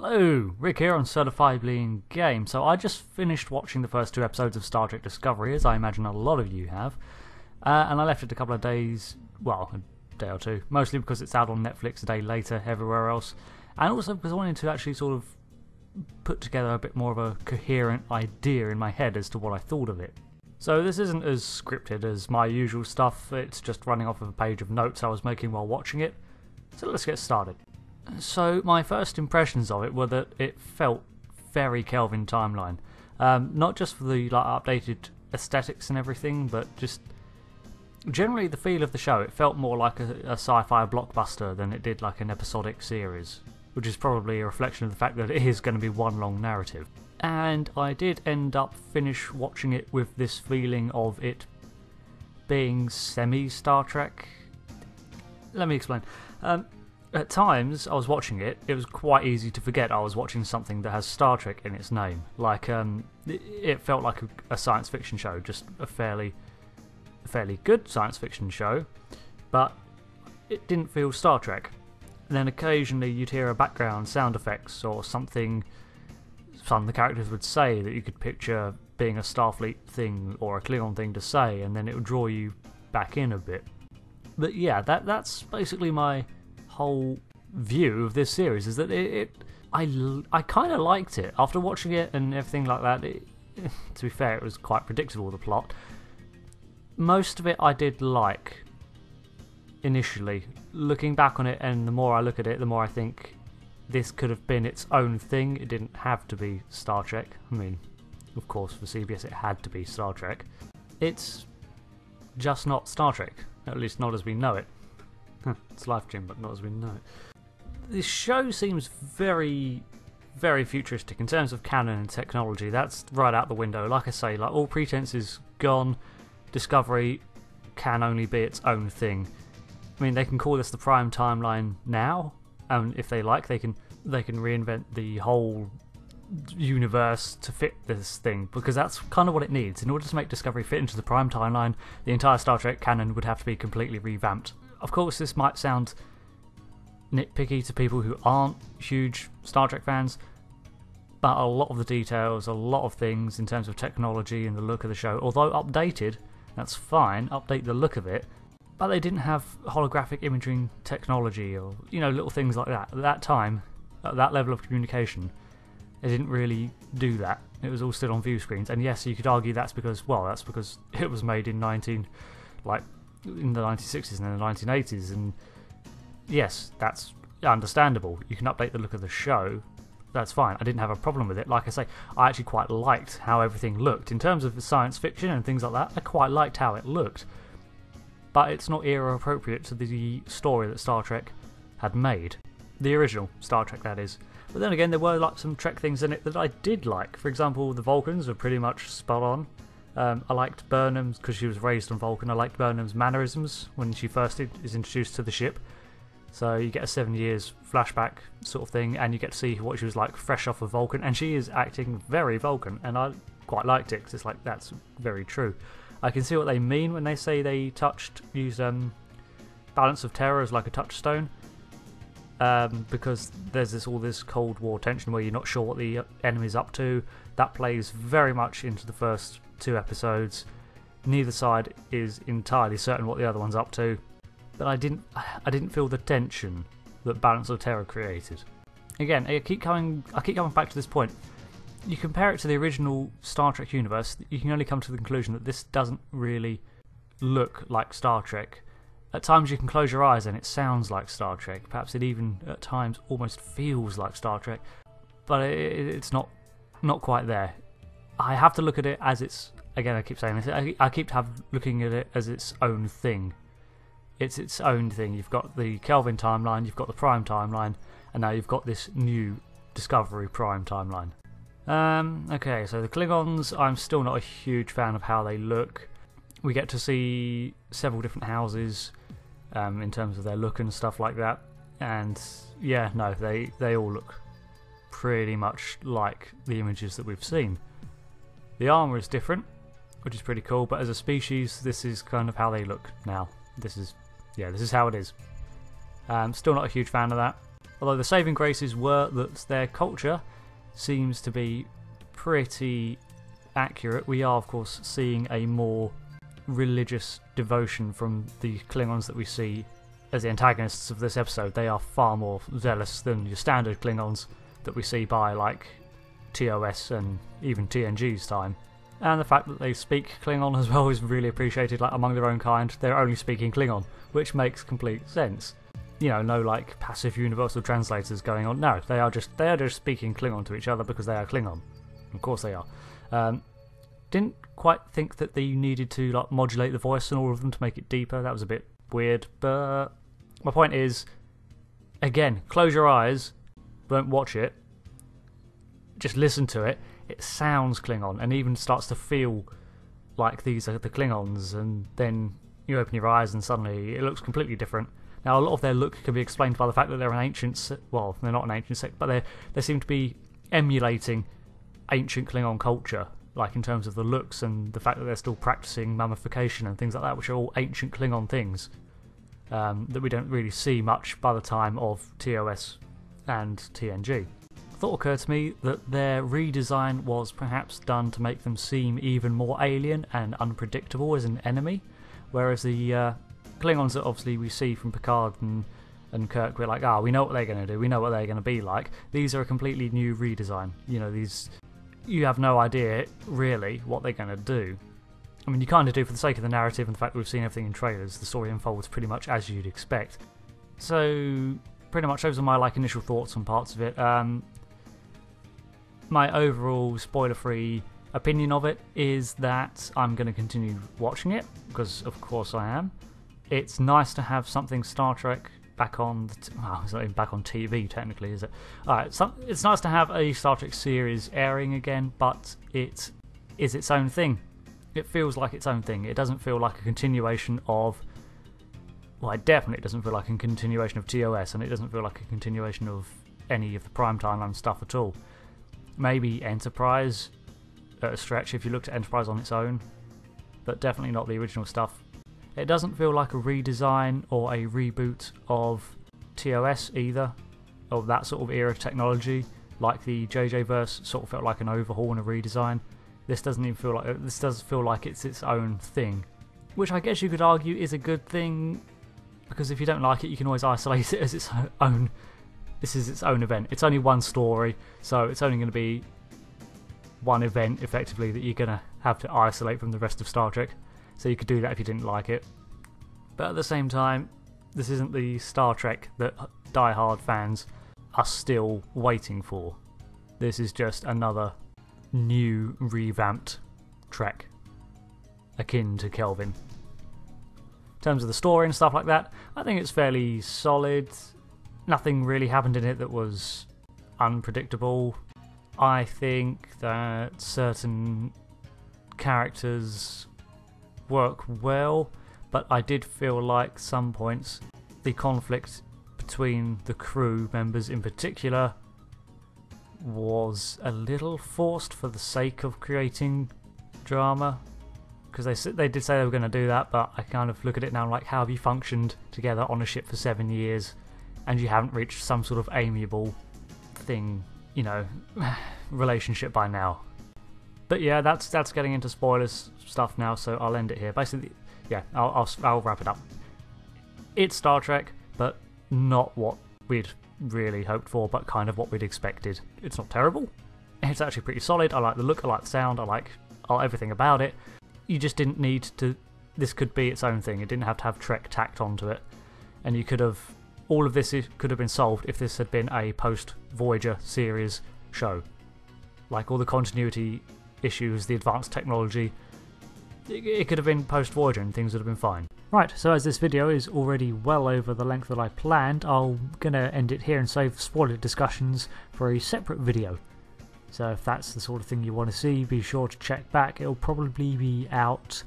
Hello, Rick here on Certifiably Ingame. So I just finished watching the first two episodes of Star Trek Discovery, as I imagine a lot of you have, and I left it a couple of days, well, a day or two, mostly because it's out on Netflix a day later everywhere else, and also because I wanted to actually sort of put together a bit more of a coherent idea in my head as to what I thought of it. So this isn't as scripted as my usual stuff, it's just running off of a page of notes I was making while watching it, so let's get started. So my first impressions of it were that it felt very Kelvin timeline, not just for the updated aesthetics and everything, but just generally the feel of the show. It felt more like a sci-fi blockbuster than it did like an episodic series, which is probably a reflection of the fact that it is going to be one long narrative. And I did end up finish watching it with this feeling of it being semi-Star Trek. Let me explain. At times, I was watching it, it was quite easy to forget I was watching something that has Star Trek in its name. Like, it felt like a science fiction show, just a fairly good science fiction show, but it didn't feel Star Trek. And then occasionally you'd hear a background sound effects or something some of the characters would say that you could picture being a Starfleet thing or a Klingon thing to say, and then it would draw you back in a bit. But yeah, that's basically my whole view of this series, is that I kind of liked it after watching it and everything like that. To be fair, it was quite predictable, the plot. Most of it I did like initially. Looking back on it, and the more I look at it, the more I think this could have been its own thing. It didn't have to be Star Trek. I mean, of course, for CBS it had to be Star Trek. It's just not Star Trek, at least not as we know it. It's life, Jim, but not as we know it. This show seems very, very futuristic in terms of canon and technology. That's right out the window. Like I say, like, all pretense is gone. Discovery can only be its own thing. I mean, they can call this the Prime Timeline now, and if they like, they can reinvent the whole universe to fit this thing, because that's kind of what it needs. In order to make Discovery fit into the Prime Timeline, the entire Star Trek canon would have to be completely revamped. Of course, this might sound nitpicky to people who aren't huge Star Trek fans, but a lot of the details, a lot of things in terms of technology and the look of the show, although updated, that's fine, update the look of it, but they didn't have holographic imaging technology or, you know, little things like that. At that time, at that level of communication, they didn't really do that. It was all still on view screens, and yes, you could argue that's because, well, that's because it was made in in the 1960s and in the 1980s, and yes, that's understandable. You can update the look of the show, that's fine. I didn't have a problem with it. Like I say, I actually quite liked how everything looked. In terms of the science fiction and things like that, I quite liked how it looked. But it's not era appropriate to the story that Star Trek had made. The original Star Trek, that is. But then again, there were like some Trek things in it that I did like. For example, the Vulcans were pretty much spot on. I liked Burnham's, because she was raised on Vulcan, I liked Burnham's mannerisms when she first is introduced to the ship. So you get a 7 years flashback sort of thing, and you get to see what she was like fresh off of Vulcan, and she is acting very Vulcan, and I quite liked it, because it's like, that's very true. I can see what they mean when they say they used Balance of Terror as like a touchstone, because there's all this Cold War tension where you're not sure what the enemy's up to. That plays very much into the first two episodes. Neither side is entirely certain what the other one's up to, but I didn't feel the tension that Balance of Terror created. Again, I keep coming back to this point. You compare it to the original Star Trek universe, you can only come to the conclusion that this doesn't really look like Star Trek. At times you can close your eyes and it sounds like Star Trek. Perhaps it even at times almost feels like Star Trek, but it's not quite there. I have to look at it as it's, again, I keep saying this, I keep looking at it as its own thing. It's its own thing. You've got the Kelvin timeline, you've got the Prime timeline, and now you've got this new Discovery Prime timeline. Okay, so the Klingons, I'm still not a huge fan of how they look. We get to see several different houses in terms of their look and stuff like that, and yeah, no, they all look pretty much like the images that we've seen. The armour is different, which is pretty cool, but as a species, this is kind of how they look now. This is how it is. Still not a huge fan of that. although the saving graces were that their culture seems to be pretty accurate. We are, of course, seeing a more religious devotion from the Klingons that we see as the antagonists of this episode. They are far more zealous than your standard Klingons that we see by, like, TOS and even TNG's time. And the fact that they speak Klingon as well is really appreciated. Like, among their own kind, they're only speaking Klingon, which makes complete sense. You know, no like passive universal translators going on. No, they are just speaking Klingon to each other because they are Klingon. Of course they are. Didn't quite think that they needed to like modulate the voice and all of them to make it deeper. That was a bit weird. But my point is, again, close your eyes, don't watch it. Just listen to it. It sounds Klingon and even starts to feel like these are the Klingons, and then you open your eyes and suddenly it looks completely different. Now, a lot of their look can be explained by the fact that they're an ancient... well, they're not an ancient sect, but they seem to be emulating ancient Klingon culture, like in terms of the looks and the fact that they're still practicing mummification and things like that, which are all ancient Klingon things that we don't really see much by the time of TOS and TNG. The thought occurred to me that their redesign was perhaps done to make them seem even more alien and unpredictable as an enemy, whereas the... Klingons that obviously we see from Picard and Kirk, we're like, ah, we know what they're going to do, we know what they're going to be like. These are a completely new redesign. You know, these, you have no idea really what they're going to do. I mean, you kind of do for the sake of the narrative and the fact that we've seen everything in trailers. The story unfolds pretty much as you'd expect. So pretty much those are my like initial thoughts on parts of it. My overall spoiler-free opinion of it is that I'm going to continue watching it because, of course, I am. It's nice to have something Star Trek back on the... well, it's not even back on TV, technically, is it? Alright, so it's nice to have a Star Trek series airing again, but it is its own thing. It feels like its own thing. It doesn't feel like a continuation of... well, it definitely doesn't feel like a continuation of TOS, and it doesn't feel like a continuation of any of the Prime Timeline stuff at all. Maybe Enterprise, at a stretch, if you looked at Enterprise on its own, but definitely not the original stuff. It doesn't feel like a redesign or a reboot of TOS either, or that sort of era of technology, like the JJ verse sort of felt like an overhaul and a redesign. This doesn't even feel like... this does feel like it's its own thing, which I guess you could argue is a good thing, because if you don't like it, you can always isolate it as its own... this is its own event. It's only one story, so it's only going to be one event, effectively, that you're going to have to isolate from the rest of Star Trek. So you could do that if you didn't like it. But at the same time, this isn't the Star Trek that die-hard fans are still waiting for. This is just another new, revamped Trek, akin to Kelvin. In terms of the story and stuff like that, I think it's fairly solid. Nothing really happened in it that was unpredictable. I think that certain characters work well, but I did feel like some points the conflict between the crew members in particular was a little forced for the sake of creating drama, because they did say they were going to do that, but I kind of look at it now like, how have you functioned together on a ship for 7 years and you haven't reached some sort of amiable thing, you know, relationship by now? But yeah, that's getting into spoilers stuff now, so I'll end it here. Basically, yeah, I'll wrap it up. It's Star Trek, but not what we'd really hoped for, but kind of what we'd expected. It's not terrible. It's actually pretty solid. I like the look, I like the sound, I like everything about it. You just didn't need to... this could be its own thing. It didn't have to have Trek tacked onto it. And you could have... all of this could have been solved if this had been a post-Voyager series show. Like, all the continuity issues, the advanced technology, it could have been post-Voyager and things would have been fine. Right, so as this video is already well over the length that I planned, I'm going to end it here and save spoiler discussions for a separate video. So if that's the sort of thing you want to see, be sure to check back. It'll probably be out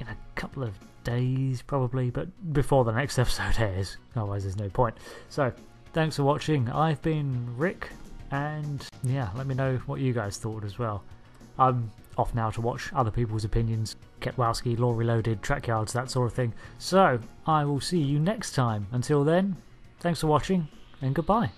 in a couple of days, probably, but before the next episode airs, otherwise there's no point. So, thanks for watching. I've been Rick, and yeah, let me know what you guys thought as well. I'm off now to watch other people's opinions. Kepwaski, Law Reloaded, Trackyards, that sort of thing. So, I will see you next time. Until then, thanks for watching, and goodbye.